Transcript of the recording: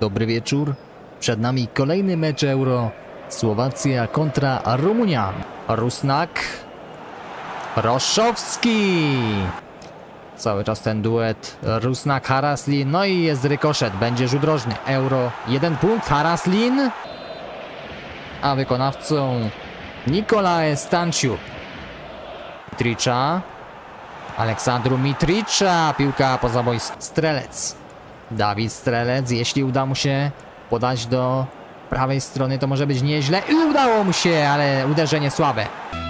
Dobry wieczór. Przed nami kolejny mecz Euro. Słowacja kontra Rumunia. Rusnak. Roszowski. Cały czas ten duet Rusnak, Haraslin. No i jest rykoszet. Będzie rzut rożny. Euro. 1 punkt. Haraslin. A wykonawcą Nikola Stanciu. Mitrița. Alexandru Mitrița. Piłka poza boiskiem. Strelec. Dawid Strelec. Jeśli uda mu się podać do prawej strony, to może być nieźle. I udało mu się, ale uderzenie słabe.